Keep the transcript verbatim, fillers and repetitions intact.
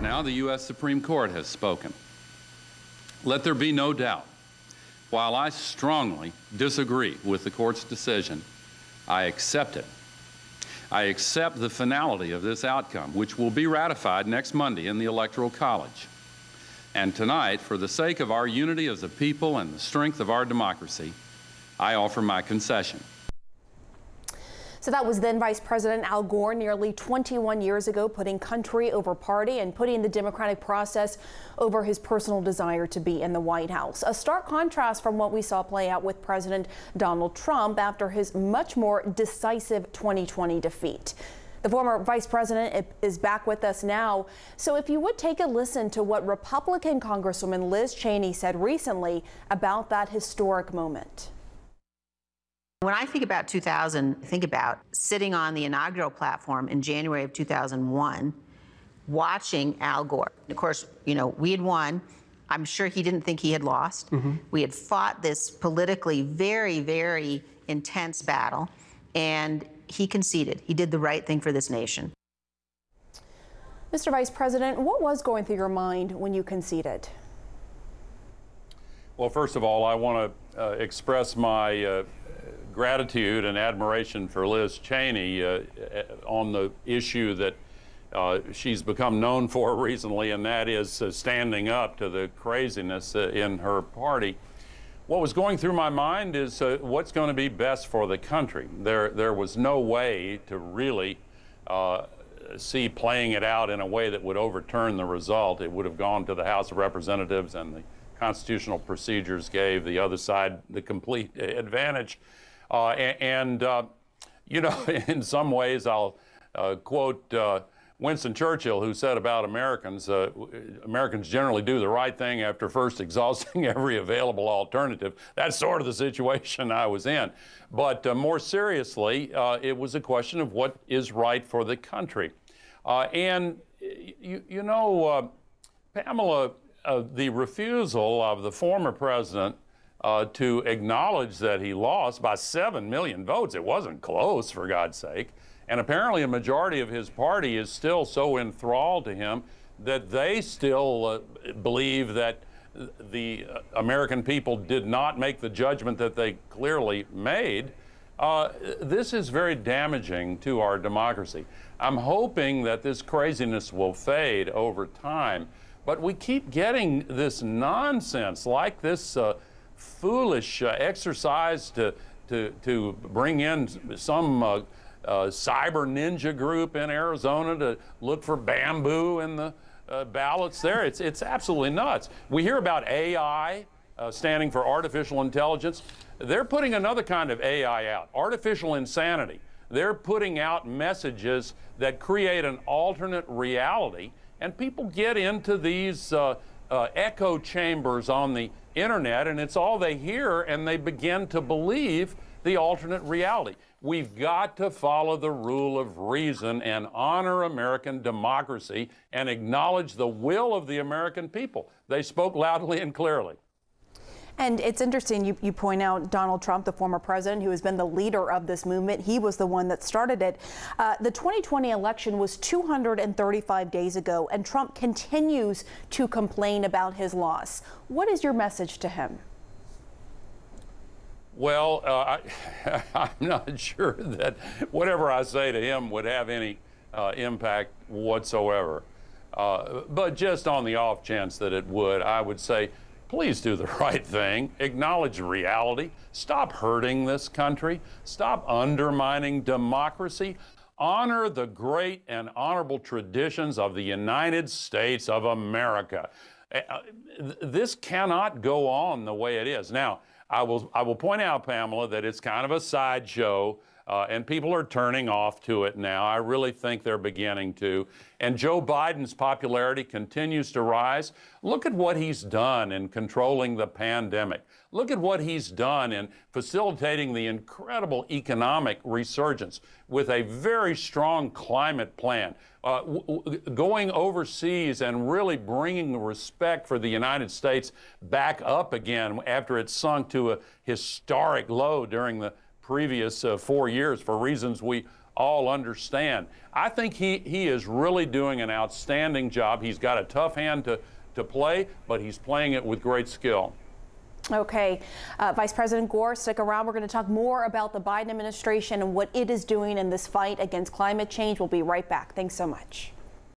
Court now, the U S Supreme Court has spoken. Let there be no doubt, while I strongly disagree with the court's decision, I accept it. I accept the finality of this outcome, which will be ratified next Monday in the Electoral College. And tonight, for the sake of our unity as a people and the strength of our democracy, I offer my concession. So that was then Vice President Al Gore nearly twenty-one years ago, putting country over party and putting the democratic process over his personal desire to be in the White House. A stark contrast from what we saw play out with President Donald Trump after his much more decisive twenty twenty defeat. The former vice president is back with us now. So if you would take a listen to what Republican Congresswoman Liz Cheney said recently about that historic moment. When I think about two thousand, I think about sitting on the inaugural platform in January of two thousand one, watching Al Gore. Of course, you know, we had won. I'm sure he didn't think he had lost. Mm-hmm. We had fought this politically very, very intense battle, and he conceded. He did the right thing for this nation. Mister Vice President, what was going through your mind when you conceded? Well, first of all, I want to uh, express my uh, gratitude and admiration for Liz Cheney uh, on the issue that uh, she's become known for recently, and that is uh, standing up to the craziness uh, in her party. What was going through my mind is uh, what's going to be best for the country. There, there was no way to really uh, see playing it out in a way that would overturn the result. It would have gone to the House of Representatives, and the constitutional procedures gave the other side the complete advantage. Uh, and, uh, you know, in some ways, I'll uh, quote uh, Winston Churchill, who said about Americans, uh, Americans generally do the right thing after first exhausting every available alternative. That's sort of the situation I was in. But uh, more seriously, uh, it was a question of what is right for the country. Uh, and, you, you know, uh, Pamela, uh, the refusal of the former president Uh, to acknowledge that he lost by seven million votes. It wasn't close, for God's sake. And apparently a majority of his party is still so enthralled to him that they still uh, believe that the uh, American people did not make the judgment that they clearly made. Uh, this is very damaging to our democracy. I'm hoping that this craziness will fade over time, but we keep getting this nonsense like this uh, foolish uh, exercise to, to, to bring in some uh, uh, cyber ninja group in Arizona to look for bamboo in the uh, ballots there. It's, it's absolutely nuts. We hear about A I, uh, standing for artificial intelligence. They're putting another kind of A I out, artificial insanity. They're putting out messages that create an alternate reality, and people get into these uh, uh, echo chambers on the internet, and it's all they hear, and they begin to believe the alternate reality. We've got to follow the rule of reason and honor American democracy and acknowledge the will of the American people. They spoke loudly and clearly. And it's interesting you, you point out Donald Trump, the former president, who has been the leader of this movement. He was the one that started it. Uh, the twenty twenty election was two hundred thirty-five days ago, and Trump continues to complain about his loss. What is your message to him? Well, uh, I, I'm not sure that whatever I say to him would have any uh, impact whatsoever. Uh, but just on the off chance that it would, I would say, please do the right thing, acknowledge reality, stop hurting this country, stop undermining democracy, honor the great and honorable traditions of the United States of America. This cannot go on the way it is. Now, I will, I will point out, Pamela, that it's kind of a sideshow, uh, and people are turning off to it now. I really think they're beginning to. And Joe Biden's popularity continues to rise. Look at what he's done in controlling the pandemic. Look at what he's done in facilitating the incredible economic resurgence with a very strong climate plan, uh, w w going overseas and really bringing respect for the United States back up again after it sunk to a historic low during the previous uh, four years for reasons we all understand. I think he, he is really doing an outstanding job. He's got a tough hand to, to play, but he's playing it with great skill. Okay, uh, Vice President Gore, stick around. We're going to talk more about the Biden administration and what it is doing in this fight against climate change. We'll be right back. Thanks so much.